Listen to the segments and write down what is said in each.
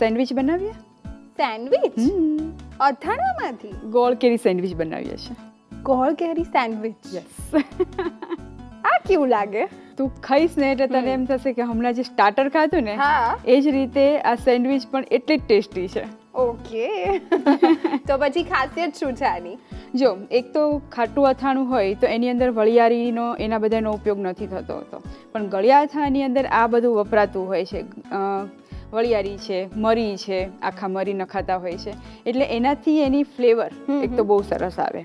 Sandwich બનાવ્યા? Sandwich? અથાણામાંથી ગોળકેરી sandwich બનાવ્યા છે. ગોળકેરી સેન્ડવિચ? યસ. આ કેવું લાગે? તું ખાઈશ ને એટલે તને એમ થશે કે હમણાં જે સ્ટાર્ટર ખાધું ને એ જ રીતે આ સેન્ડવિચ પણ એટલી જ ટેસ્ટી છે. ઓકે, તો પછી ખાસિયત શું છે આની? જો, એક તો ખાટું અથાણું હોય તો એની અંદર વળિયારીનો એના બધાનો ઉપયોગ નથી થતો હતો, પણ ગળ્યા અથાણાની અંદર આ બધું વપરાતું હોય છે. વળિયારી છે, મરી છે, આખા મરી નખાતા હોય છે, એટલે એનાથી એની ફ્લેવર એક તો બહુ સરસ આવે.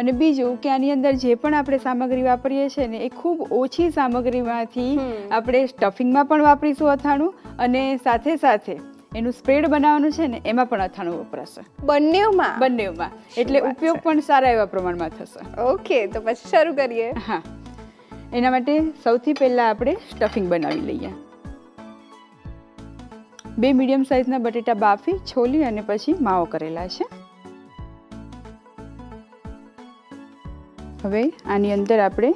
અને બીજું કે આની અંદર જે પણ આપણે સામગ્રી વાપરીએ છીએ ને એ ખૂબ ઓછી સામગ્રીમાંથી આપણે સ્ટફિંગમાં પણ વાપરીશું અથાણું, અને સાથે સાથે એનું સ્પ્રેડ બનાવવાનું છે ને એમાં પણ અથાણું વપરાશે. બંનેમાં એટલે ઉપયોગ પણ સારા એવા પ્રમાણમાં થશે. ઓકે, તો પછી શરૂ કરીએ. હા, એના માટે સૌથી પહેલાં આપણે સ્ટફિંગ બનાવી લઈએ. બે મીડિયમ સાઇઝના બટેટા બાફી, છોલી અને પછી માવો કરેલા છે. હવે આની અંદર આપણે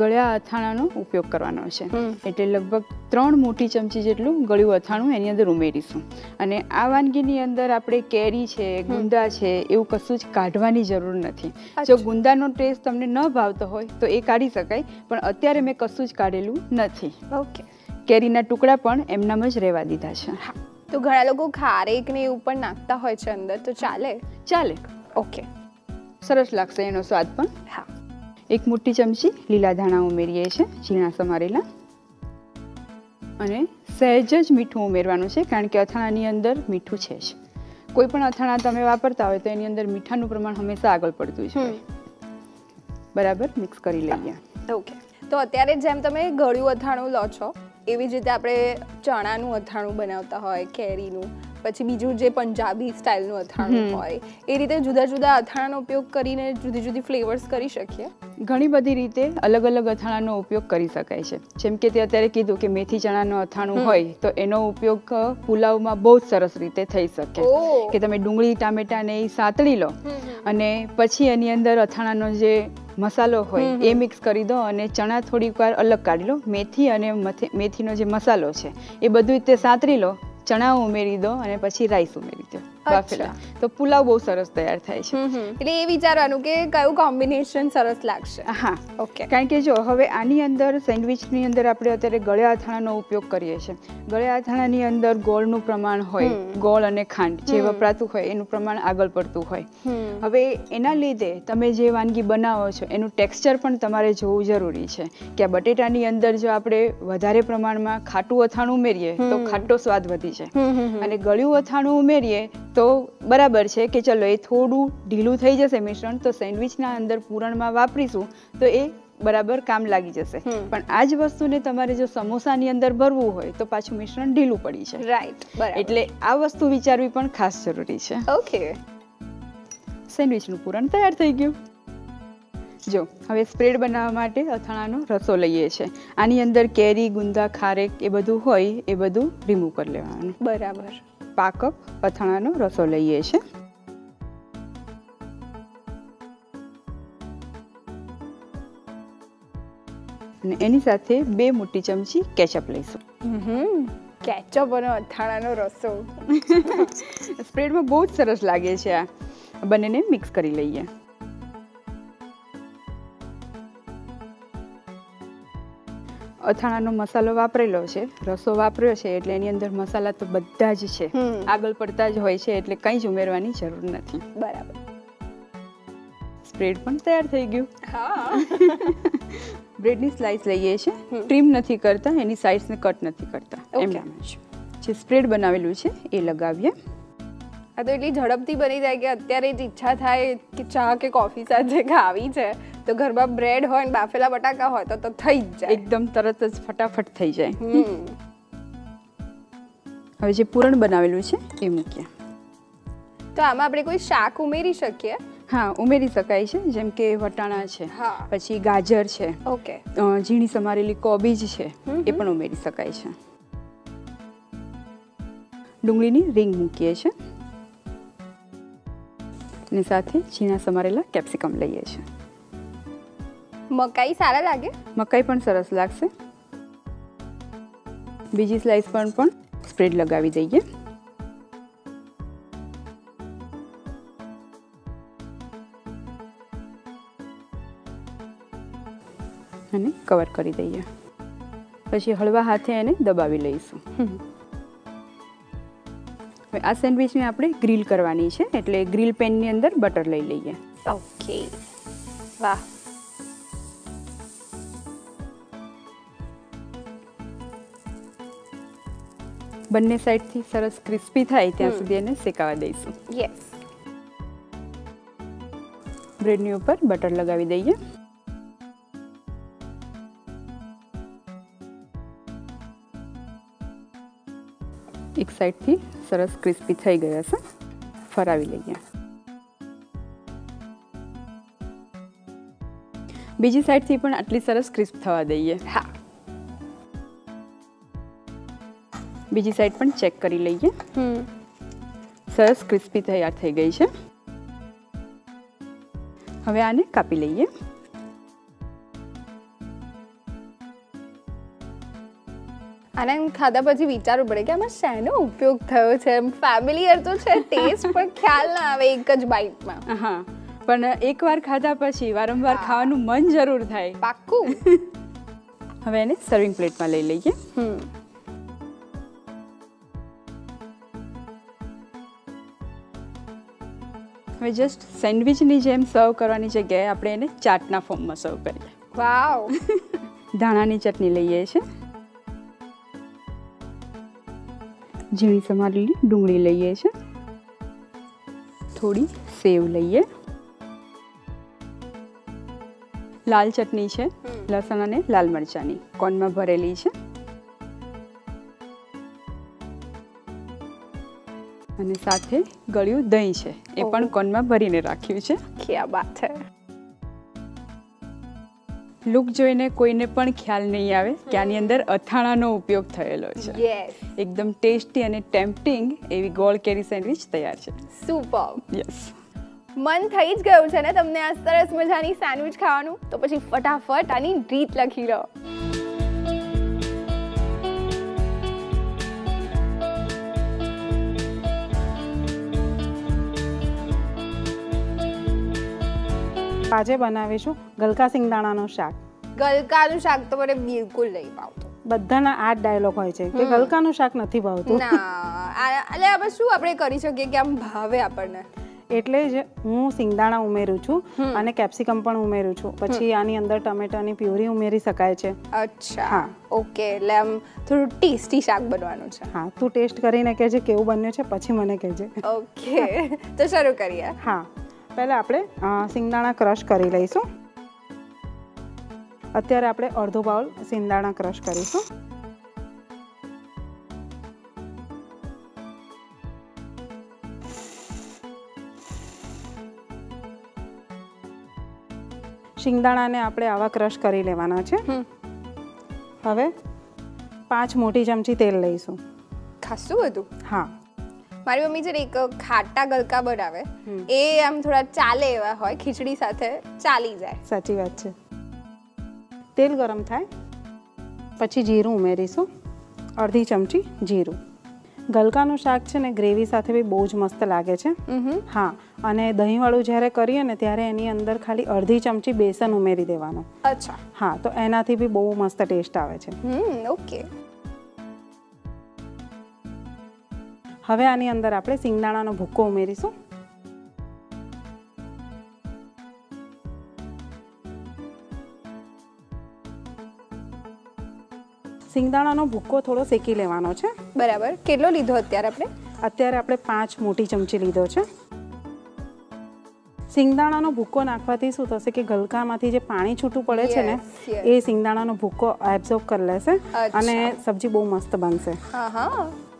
ગળ્યા અથાણાનો ઉપયોગ કરવાનો છે, એટલે લગભગ 3 મોટી ચમચી જેટલું ગળ્યું અથાણું એની અંદર ઉમેરીશું. અને આ વાનગીની અંદર આપણે કેરી છે, ગુંદા છે, એવું કશું જ કાઢવાની જરૂર નથી. જો ગુંદાનો ટેસ્ટ તમને ન ભાવતો હોય તો એ કાઢી શકાય, પણ અત્યારે મેં કશું જ કાઢેલું નથી. ઓકે, કેરીના ટુકડા પણ એમનામ જ રહેવા દીધા છે. તો ઘણા લોકો ખારેક ને એવું પણ નાખતા હોય છે અંદર, તો ચાલે? ચાલે. ઓકે, સરસ લાગશે એનો સ્વાદ પણ. હા, 1 મોટી ચમચી લીલા ધાણા ઉમેરીએ છે, ઝીણા સમારેલા, અને સહેજ જ મીઠું ઉમેરવાનું છે, કારણ કે અથાણાની અંદર મીઠું છે જ. કોઈ પણ અથાણા તમે વાપરતા હોય તો એની અંદર મીઠાનું પ્રમાણ હંમેશા આગળ પડતું જ હોય. બરાબર મિક્સ કરી લઈએ. ઓકે, તો અત્યારે જેમ તમે ગળ્યું અથાણું લો છો એવી જ રીતે આપણે ચણાનું અથાણું બનાવતા હોય, કેરીનું, પછી બીજું જે પંજાબી સ્ટાઇલનું અથાણું હોય, એ રીતે જુદા જુદા અથાણાનો ઉપયોગ કરીને જુદી જુદી ફ્લેવર્સ કરી શકીએ. ઘણી બધી રીતે અલગ અલગ અથાણાનો ઉપયોગ કરી શકાય છે. જેમ કે તે અત્યારે કીધું કે મેથી ચણાનું અથાણું હોય તો એનો ઉપયોગ પુલાવમાં બહુ જ સરસ રીતે થઈ શકે, કે તમે ડુંગળી ટામેટાને એ સાતળી લો અને પછી એની અંદર અથાણાનો જે મસાલો હોય એ મિક્સ કરી દો, અને ચણા થોડીક વાર અલગ કાઢી લો, મેથી અને મેથીનો જે મસાલો છે એ બધું તે સાતરી લો, ચણા ઉમેરી દો અને પછી રાઈસ ઉમેરી દો બાફેલા, તો પુલાવ બહુ સરસ તૈયાર થાય છે. એટલે એ વિચારવાનું કે કયું કોમ્બિનેશન સરસ લાગશે. હા, ઓકે. કારણ કે જો હવે આની અંદર સેન્ડવિચની અંદર આપણે અત્યારે ગળ્યા અથાણાનો ઉપયોગ કરીએ છીએ. ગળ્યા અથાણાની અંદર ગોળનું પ્રમાણ હોય, ગોળ અને ખાંડ જે વપરાતું હોય એનું પ્રમાણ આગળ પડતું હોય. હવે એના લીધે તમે જે વાનગી બનાવો છો એનું ટેક્સચર પણ તમારે જોવું જરૂરી છે, કે આ બટેટાની અંદર જો આપણે વધારે પ્રમાણમાં ખાટું અથાણું ઉમેરીએ તો ખાટો સ્વાદ વધી જાય, અને ગળ્યું અથાણું ઉમેરીએ તો બરાબર છે કે ચલો એ થોડું ઢીલું થઈ જશે મિશ્રણ, તો સેન્ડવિચના અંદર પૂરણમાં વાપરીશું તો એ બરાબર કામ લાગી જશે. પણ આ જ વસ્તુને તમારે જો સમોસાની અંદર ભરવું હોય તો પાછું મિશ્રણ ઢીલું પડી છે. રાઈટ, એટલે આ વસ્તુ વિચારવી પણ ખાસ જરૂરી છે. ઓકે, સેન્ડવિચનું પૂરણ તૈયાર થઈ ગયું. જો હવે સ્પ્રેડ બનાવવા માટે અથાણાનો રસો લઈએ છીએ. આની અંદર કેરી, ગુંદા, ખારેક એ બધું હોય એ બધું રિમૂવ કરી લેવાનું. બરાબર, 5 કપ અથાણાનો રસો લઈએ છીએ. અને એની સાથે 2 મોટી ચમચી કેચઅપ લઈશું. કેચઅપ અને અથાણાનો રસો સ્પ્રેડમાં બહુ જ સરસ લાગે છે. આ બંનેને મિક્સ કરી લઈએ. અથાણાનો મસાલો વાપરેલો છે, રસો વાપર્યો છે, એટલે એની અંદર મસાલા તો બધા જ છે, આગળ પડતા જ હોય છે, એટલે કંઈ જ ઉમેરવાની જરૂર નથી. બરાબર, સ્પ્રેડ પણ તૈયાર થઈ ગયું. હા, બ્રેડની સ્લાઇસ લઈએ છીએ, ટ્રીમ નથી કરતા, એની સાઇડ્સને કટ નથી કરતા, એમનામાં જે સ્પ્રેડ બનાવેલું છે એ લગાવીએ. આ તો એટલી ઝડપથી બની જાય કે અત્યારે જ ઈચ્છા થાય કે ચા કે કોફી સાથે ખાવી છે, તો ઘરમાં બ્રેડ હોય ને બાફેલા બટાકા હોય તો થઈ જ જાય, એકદમ તરત જ ફટાફટ થઈ જાય. હવે જે પૂરણ બનાવેલું છે એ મૂકીએ. તો આમાં આપણે કોઈ શાક ઉમેરી શકીએ? હા, ઉમેરી શકાય છે. જેમ કે વટાણા છે, પછી ગાજર છે, ઓકે, ઝીણી સમારેલી કોબીજ છે, એ પણ ઉમેરી શકાય છે. ડુંગળીની રીંગ મૂકીએ છીએ, અને સાથે ઝીણા સમારેલા કેપ્સિકમ લઈએ છીએ. મકાઈ સારા લાગે? મકાઈ પણ સરસ લાગશે. બીજી સ્લાઇસ પણ સ્પ્રેડ લગાવી દઈએ. कवर कर दई पछी हलवा हाथे एने दबावी लईशुं। आ सैंडविच ने आपणे ग्रील करवानी छे एटले ग्रील पेन नी अंदर बटर लई लईए। ओके वाह बन्ने साइड थी सरस क्रिस्पी थाय त्यां सुधी एने शेकावा दईशुं। यस ब्रेड नी उपर बटर लगावी दईए। एक साइड थी सरस क्रिस्पी थई गया छे फरावी लईए। बीजी साइड थी पण आटली सरस क्रिस्प थवा दईए। हाँ बीजी साइड पण चेक करी लईए। सरस क्रिस्पी तैयार थई गई छे। हवे आने कापी लईए। आने खाधा पछी विचारू पड़े कि आमां शेनो उपयोग थयो छे। फेमिलियर तो छे टेस्ट पर ख्याल ना आवे एक ज बाइट मां। हां पण एकवार खाधा पछी वारंवार खावानुं मन जरूर थाय पाक्कू। हवे आने सर्विंग प्लेट मां लई लईए। हमें जस्ट सैंडविच नी जेम सर्व करवानी जगह आपणे एने चाटना फॉर्म में सर्व करीए। वाव धाणा नी चटनी लईए छे, झीणी समारेली डूंगळी लईए छे, थोड़ी सेव लईए, लाल चटनी छे लसण अने लाल मरचानी कोन में भरेली छे अने साथे गळ्यु दही छे ए पण कोन में भरीने राख्यु छे। क्या बात है। लुक जोईने कोईने पण ख्याल नहीं आवे के आनी अंदर अथाणानो उपयोग थयेलो छे। यस एकदम टेस्टी अने टेम्पटिंग एवी गोळकेरी सैंडविच तैयार छे। सुपर्ब। यस मन थई ज गयुं छे ने तमने आ सरस मजानी सैंडविच खावानुं तो पछी फटाफट आनी रीत लखी लो। આજે બનાવીશું ગલકા સિંગદાણાનું શાક। ગલકાનું શાક તો મને બિલકુલ નહીં ભાવતું। બધાના આ ડાયલોગ હોય છે કે ગલકાનું શાક નથી ભાવતું ના એટલે આપણે શું આપણે કરી શકીએ કે આમ ભાવે આપણને એટલે જ હું સિંગદાણા ઉમેરું છું અને કેપ્સિકમ પણ ઉમેરું છું। પછી આની અંદર ટમેટાની પ્યુરી ઉમેરી શકાય છે। અચ્છા હા ઓકે એટલે આમ થોડું ટેસ્ટી શાક બનવાનું છે। હા તું ટેસ્ટ કરીને કહેજે કેવું બન્યું છે પછી મને કહેજે। ઓકે તો શરૂ કરીએ। હા पहले आपणे सिंगदाणा क्रश करी लईशुं। अत्यारे आपणे अर्धो बाउल सिंगदाणा क्रश करीशुं। सिंगदाणाने आपणे आवा क्रश करी लेवाना छे। हवे 5 मोटी चमची तेल लईशुं। खासुं वधु। हाँ मारी मम्मी जरे एक खाटा गलका बनावे ए आम थोड़ा चाले एवा होय खीचड़ी साथे चाली जाए। साची बात छे। तेल गरम थाय पछी जीरुं उमेरीशुं। अर्धी चमची जीरुं। गलकानुं शाक छे ने ग्रेवी साथे भी बहु ज मस्त लागे छे। हाँ अने दही वाळुं ज्यारे करीए ने त्यारे एनी अंदर खाली अर्धी चमची बेसन उमेरी देवानुं। अच्छा हाँ तो एनाथी भी बहु मस्त टेस्ट आवे छे। ओके हवे आनी अंदर आपणे सिंगदाणानो भुक्को उमेरीशुं। सिंगदाणानो भुक्को थोड़ो सेकी लेवानो छे। बराबर केटलो लीधो अत्यारे आपणे? अत्यारे आपणे 5 मोटी चमची लीधो छे। सिंगदाणानो भुक्को नाखवाथी शुं थशे के गलकामांथी जे पाणी छूटुं पड़े छे ने ए सिंगदाणानो भुक्को एब्सोर्ब करी लेशे अने सब्जी बहु मस्त बनशे। हा हा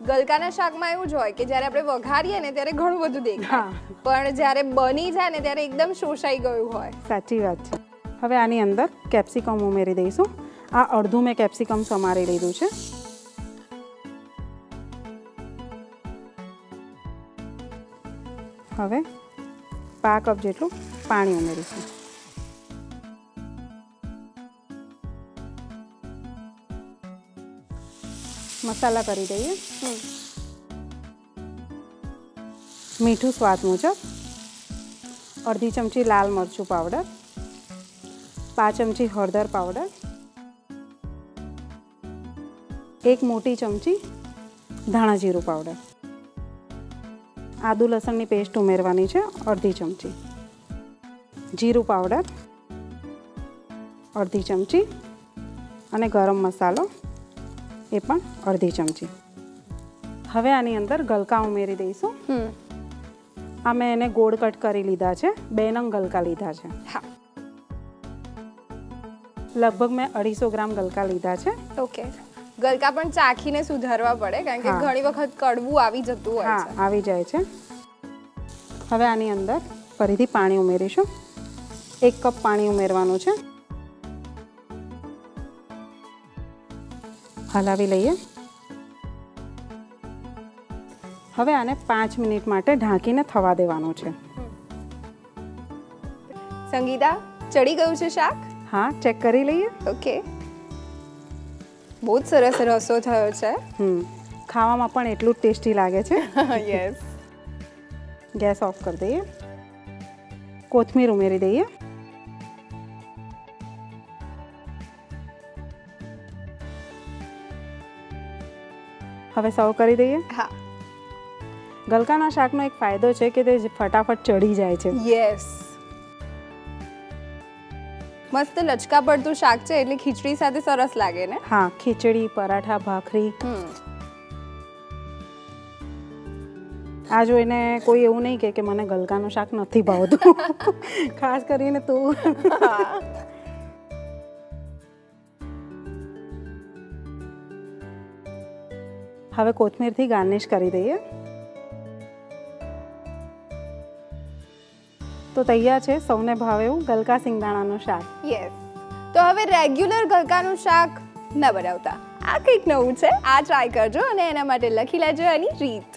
गलकाना शाक में एवुं ज होय के ज्यारे आपणे वघारीए ने त्यारे घणुं बधुं देखाय पण ज्यारे बनी जाय ने त्यारे एकदम शोषाई गयुं होय। साची वात छे। हवे आनी अंदर केप्सिकम उमेरी दईशुं। आ अर्धुं में केप्सिकम समारी लीधुं छे। हवे 4 कप जेटलुं पाणी उमेरीशुं। मसाला करी दईए। मीठू स्वाद मुजब। अर्धी चमची लाल मरचू पाउडर, 5 चमची हळदर पाउडर, एक मोटी चमची धाणा जीरु पाउडर, आदू लसणनी पेस्ट उमेरवानी छे अर्धी चमची, जीरु पाउडर अर्धी चमची अने गरम मसालो ए पण अर्धी चमची। हवे आनी अंदर गलका उमेरी दईशुं। आ मैं एने गोळ कट करी लीधा छे, बे नंग गलका लीधा छे। हाँ, लगभग मैं 250 ग्राम गलका लीधा छे। ओके, गलका पण चाखीने सुधारवा पड़े कारण के घणी वखत कड़वू आवी जतुं होय छे। हां, आवी जाय छे। हवे आनी अंदर फरीथी पाणी उमेरीशुं। 1 कप पाणी उमेरवानुं छे। हलावी लईए। हवे आने 5 मिनिट माटे ढांकीने थवा देवानुं छे। संगीता, चढ़ी गयुं छे शाक? हाँ, चेक करी लईए। ओके, बहुत सरस रसो थयो छे। खावामां पण एटलुं टेस्टी लागे छे। यस, गैस ऑफ कर दईए। कोथमीर उमेरी दईए। हवे सर्व करी दईए। हाँ, गलकाना शाकनो एक फायदो छे के ते फटाफट चढ़ी जाय छे। यस, मस्त लचका पड़तुं शाक छे એટલે ખીચડી સાથે સરસ લાગે ને। હા, ખીચડી, પરાઠા, ભાખરી। આ જોઈને કોઈ એવું નહીં કહે કે મને ગલકાનું શાક નથી ભાવતું, ખાસ કરીને તું। હવે કોથમીરથી ગાર્નિશ કરી દઈએ। तो तैयार है सौने भावे गलका सिंगदाणानुं शाक। यस, तो हवे रेग्युलर गलकानुं शाक न बनावता, आ कंईक नवुं छे। आ ट्राय करजो अने एना माटे लखी लेजो आनी रीत।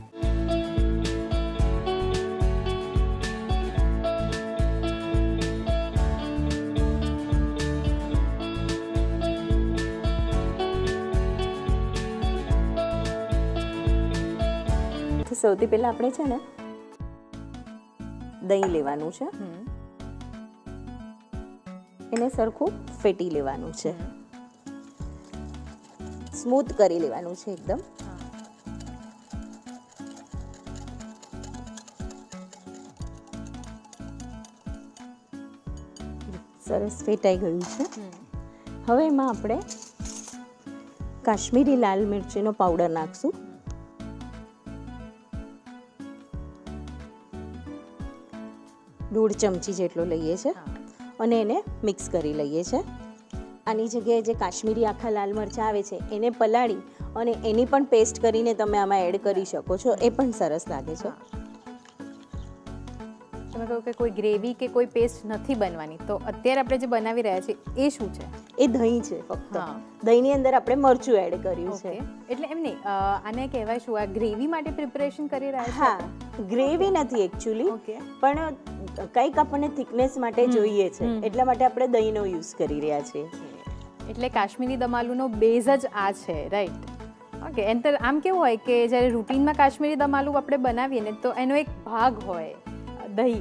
तो सौथी पहेला आपणे छे ने दही लेवानुं छे, एने सरखुं फेटी लेवानुं छे, स्मूथ करी लेवानुं छे एकदम। सरस फेटाई गयुं छे। हवे एमां आपणे काश्मीरी लाल मिरचीनो पाउडर नाखशुं। दूध चमची जेटलो लईए छे अने एने मिक्स करी लईए छे। आनी जग्याए जे काश्मीरी आखा लाल मरचा आवे छे एने पलाड़ी अने एनी पण पेस्ट करीने तमे आमां एड करी शको छो, ए पण सरस लागे छे। तमे कहो के कोई ग्रेवी के कोई पेस्ट नथी बनवानी, तो अत्यारे आपणे जे बनावी रह्या छे ए शुं छे? ए दही छे फक्त। दहीनी अंदर आपणे मरचुं एड कर्युं छे। एटले एम नहीं, आने कहेवाय शुं? आ ग्रेवी माटे प्रिपरेशन करी रह्या छे। हां, ग्रेवी नथी एक्चुअली, पण कई अपने थिकनेस माटे जोईए छे एटला माटे आपणे दहीनो यूज करी रह्या छे। एटले काश्मीरी दम आलूनो बेज ज आ छे, राइट? ओके, एंतर आम केवुं होय के ज्यारे रूटीन में काश्मीरी दम आलू आपणे बनावीए ने तो एनो एक भाग होय दही,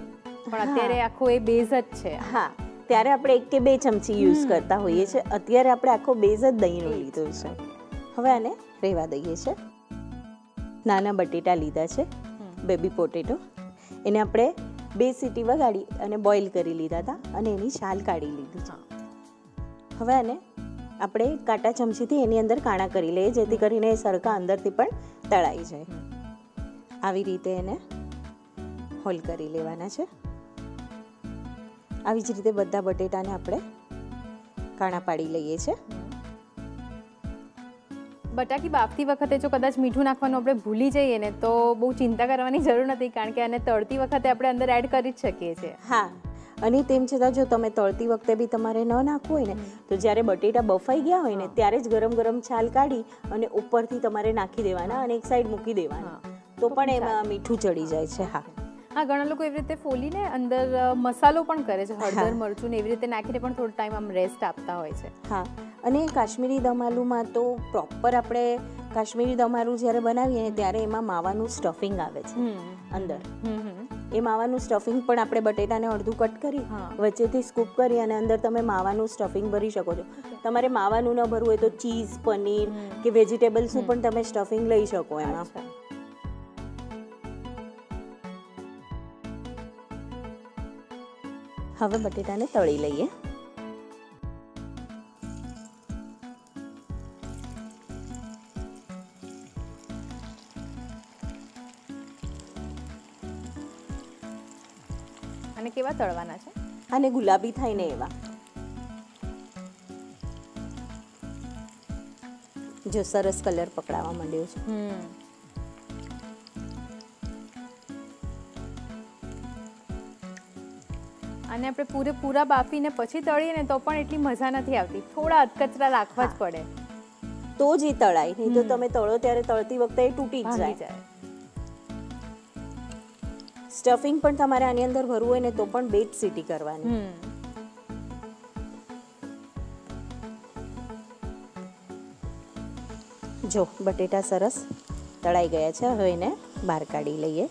पण अत्यारे आखो ए बेज ज छे। हां, त्यारे आपणे 1 के 2 चमची यूज करता होईए छे, अत्यारे आपणे आखो बेज ज दहीनो लीधो छे। हवे आने रेवा दઈએ छे। नाना बटेटा लीधा छे, बेबी पोटेटो, एने आपणे 2 सीटी वगाड़ी अने बॉइल करी लीधा था अने एनी छाल काढ़ी लीधी छे। हवे आने आपणे काटा चमची थी एनी अंदर काणा करी लईए जेथी करीने सरका अंदरथी पण तळाई जाय। आवी रीते एने होल करी लेवाना छे। आवी ज रीते बधा बटेटाने आपणे काणा पाडी लईए छे। बटाकी बाफती वखते जो कदाच मीठू नाखवानुं आपणे भूली जईए ने तो बहु चिंता करवानी जरूर नथी कारण के आने तळती वखते आपणे अंदर एड करी ज शकीए छे। हां, अने तेम छतां जो तमे तळती वखते बी तमारे न नाखवुं होय ने तो ज्यारे बटेटा बफाई गया होय ने त्यारे ज गरम गरम छाल काढी अने उपरथी तमारे नाखी देवाना अने एक साइड मूकी देवाना, तो पण एमां मीठू चढ़ी जाय छे। हां हां, घणा लोको एवी रीते फोलीने अंदर मसालो पण करे छे, हळदर मरचुं ने एवी रीते नाखीने पण थोडो टाइम आम रेस्ट आपता होय छे। हां, अने काश्मीरी दम आलू में तो प्रॉपर आपणे काश्मीरी दम आलू ज्यारे बनावीए ने त्यारे एमां मावानुं स्टफिंग आवे छे अंदर। એ માવાનું સ્ટફિંગ પણ આપણે બટેટાને અડધું કટ કરી વચ્ચેથી સ્કૂપ કરી અને અંદર તમે માવાનું સ્ટફિંગ ભરી શકો છો. તમારે માવાનું ન ભરવું હોય તો ચીઝ, પનીર કે વેજીટેબલ્સનું પણ તમે સ્ટફિંગ લઈ શકો એમાં. હવે બટેટાને તળી લઈએ. અને કેવા તળવાના છે? અને ગુલાબી થાય ને એવા. જો સરસ કલર પકડાવા માંડ્યો છે. અને આપણે પૂરેપૂરા બાફીને પછી તળીએ ને તો પણ એટલી મજા નથી આવતી, થોડા અધકચરા રાખવા જ પડે તો જ એ તળાય, નહીં તો તમે તળો ત્યારે તળતી વખતે એ તૂટી જ જાય. સ્ટફિંગ પણ તમારે આની અંદર ભરવું હોય ને તો પણ બે જ સીટી કરવાની. જો બટેટા સરસ તળાઈ ગયા છે, હવે એને બહાર કાઢી લઈએ.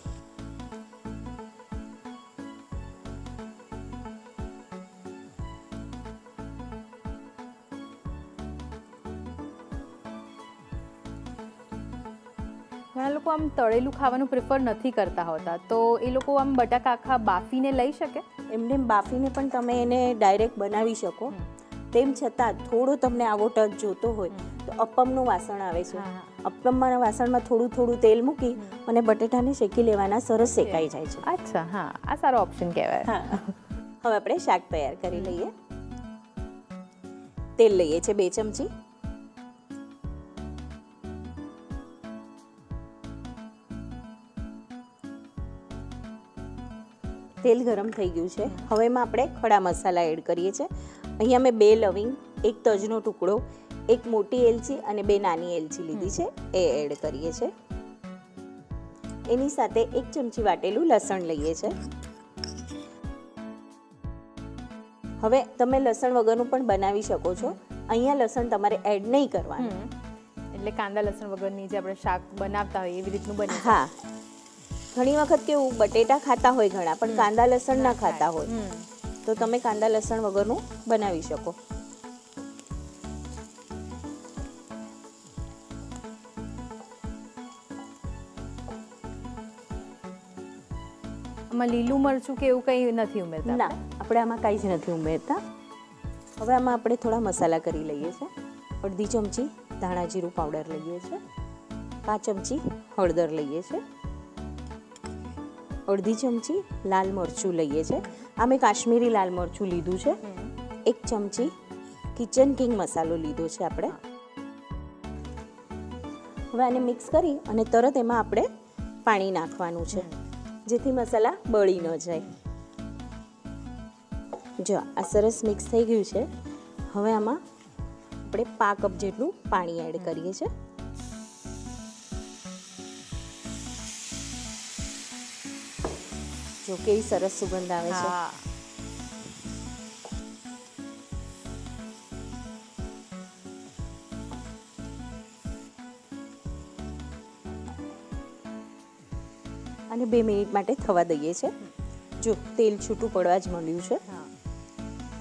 ઘણા લોકો આમ તળેલું ખાવાનું પ્રિફર નથી કરતા હોતા, તો એ લોકો આમ બટાકા આખા બાફીને લઈ શકે. એમને બાફીને પણ તમે એને ડાયરેક્ટ બનાવી શકો, તેમ છતાં થોડો તમને આવો ટચ જોતો હોય તો અપ્પમનું વાસણ આવે છે. અપ્પમના વાસણમાં થોડું થોડું તેલ મૂકી અને બટેટાને શેકી લેવાના, સરસ શેકાઈ જાય છે. અચ્છા, હા, આ સારો ઓપ્શન કહેવાય. હવે આપણે શાક તૈયાર કરી લઈએ. તેલ લઈએ છીએ 2 ચમચી. તેલ ગરમ થઈ ગયું છે. હવે એમાં આપણે ખડા મસાલા એડ કરીએ છીએ. અહીંયા મેં 2 લવિંગ, 1 તજનો ટુકડો, 1 મોટી એલચી અને 2 નાની એલચી લીધી છે, એ એડ કરીએ છીએ. એની સાથે 1 ચમચી વાટેલું લસણ લઈએ છીએ. હવે તમે લસણ વગરનું પણ બનાવી શકો છો. અહીંયા લસણ તમારે એડ નહીં કરવાનું, એટલે કાંદા લસણ વગરની જે આપણે શાક બનાવતા હોય એવી રીતનું બને. હા, ઘણી વખત કેવું બટેટા ખાતા હોય ઘણા પણ કાંદા લસણ ના ખાતા હોય, તો તમે કાંદા લસણ વગરનું બનાવી શકો. આમાં લીલું મરચું કે એવું કંઈ નથી ઉમેરતા? ના, આપણે આમાં કંઈ જ નથી ઉમેરતા. હવે આમાં આપણે થોડા મસાલા કરી લઈએ છીએ. 1/2 ચમચી ધાણા જીરું પાવડર લઈએ છીએ, 5 ચમચી હળદર લઈએ છીએ, 1/2 ચમચી લાલ મરચું લઈએ છીએ. આ મેં કાશ્મીરી લાલ મરચું લીધું છે. 1 ચમચી કિચન કિંગ મસાલો લીધો છે આપણે. હવે આને મિક્સ કરી અને તરત એમાં આપણે પાણી નાખવાનું છે, જેથી મસાલા બળી ન જાય. જો આ સરસ મિક્સ થઈ ગયું છે. હવે આમાં આપણે 1 કપ જેટલું પાણી એડ કરીએ છીએ. જો કેવી સરસ સુગંધ આવે છે. અને 2 મિનિટ માટે થવા દઈએ છે. જો તેલ છૂટું પડવા જ માંડ્યું છે.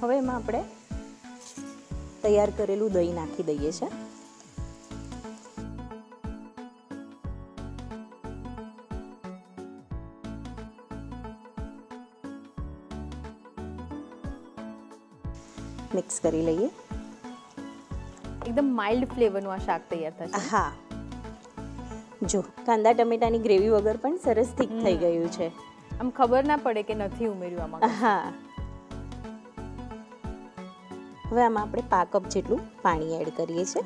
હવે એમાં આપણે તૈયાર કરેલું દહીં નાખી દઈએ છે. મિક્સ કરી લઈએ. એકદમ માઇલ્ડ ફ્લેવરનું આ શાક તૈયાર થશે. હા, જો કાંદા ટમેટાની ગ્રેવી વગર પણ સરસ ઠીક થઈ ગયું છે. આમ ખબર ના પડે કે નથી ઉમેર્યું આમાં. હા, હવે આમાં આપણે 1 કપ જેટલું પાણી એડ કરીએ છીએ.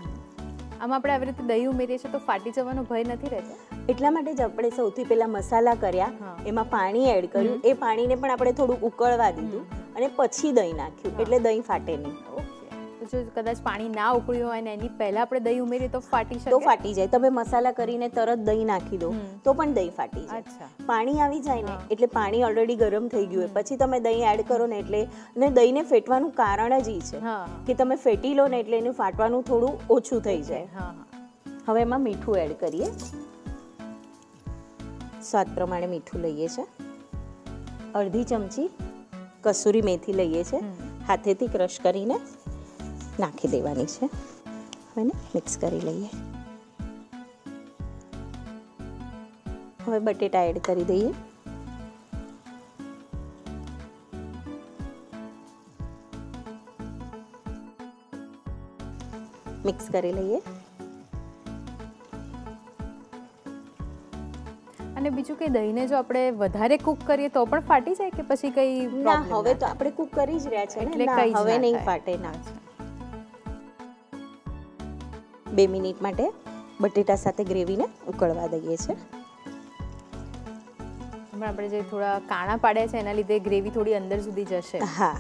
આમાં આપણે આવી રીતે દહીં ઉમેરીએ છીએ તો ફાટી જવાનો ભય નથી રહેતો, એટલા માટે જ આપણે સૌથી પહેલા મસાલા કર્યા, એમાં પાણી એડ કર્યું, એ પાણીને પણ આપણે થોડું ઉકળવા દીધું અને પછી દહીં નાખ્યું, એટલે દહીં ફાટે નહીં. ઓકે, જો કદાચ પાણી ના ઉકળ્યું હોય અને એની પહેલા આપણે દહીં ઉમેરીએ તો ફાટી શકે, તો ફાટી જાય. તમે મસાલા કરીને તરત દહીં નાખી દો તો પણ દહીં ફાટી જાય. અચ્છા, પાણી આવી જાય ને એટલે પાણી ઓલરેડી ગરમ થઈ ગયું હોય, પછી તમે દહીં એડ કરો ને એટલે. અને દહીંને ફેટવાનું કારણ જ એ છે કે તમે ફેટી લો ને એટલે એનું ફાટવાનું થોડું ઓછું થઈ જાય. હવે એમાં મીઠું એડ કરીએ, સ્વાદ પ્રમાણે મીઠું લઈએ છીએ. અડધી ચમચી કસૂરી મેથી લઈએ છે, હાથેથી ક્રશ કરીને નાખી દેવાની છે. હવે મિક્સ કરી લઈએ. હવે બટેટા એડ કરી દઈએ. મિક્સ કરી લઈએ. અને બીજું કે દહીંને જો આપણે વધારે કૂક કરીએ તો પણ ફાટી જાય કે પછી કઈ પ્રોબ્લેમ ના? હવે તો આપણે કૂક કરી જ રહ્યા છે એટલે કઈ હવે નહીં ફાટે. ના, 2 મિનિટ માટે બટેટા સાથે ગ્રેવીને ઉકળવા દઈએ છે. હમણાં આપણે જે થોડા કાણા પાડે છે એના લીધે ગ્રેવી થોડી અંદર સુધી જશે. હા,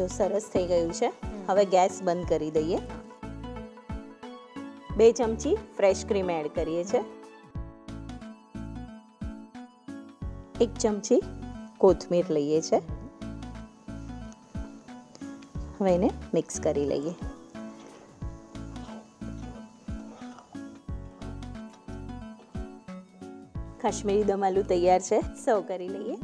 જો સરસ થઈ ગયું છે. હવે ગેસ બંધ કરી દઈએ. 2 ચમચી ફ્રેશ ક્રીમ એડ કરીએ છે. 1 ચમચી કોથમીર લઈએ છે. હવે એને મિક્સ કરી લઈએ. કાશ્મીરી દમ આલુ તૈયાર છે. સર્વ કરી લઈએ.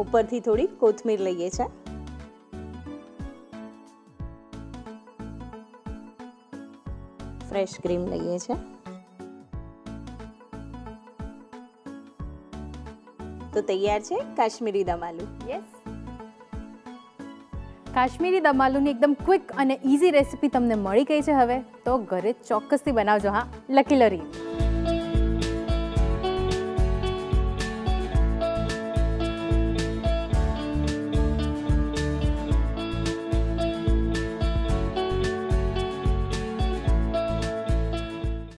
ઉપરથી થોડી કોથમીર લઈએ છે. ફ્રેશ ક્રીમ લઈએ છે. તો તૈયાર છે કાશ્મીરી દમ આલુ. યસ, કાશ્મીરી દમ આલુની એકદમ ક્વિક અને ઇઝી રેસીપી તમને મળી ગઈ છે. હવે તો ઘરે ચોક્કસથી બનાવજો. હા, લકી લરી.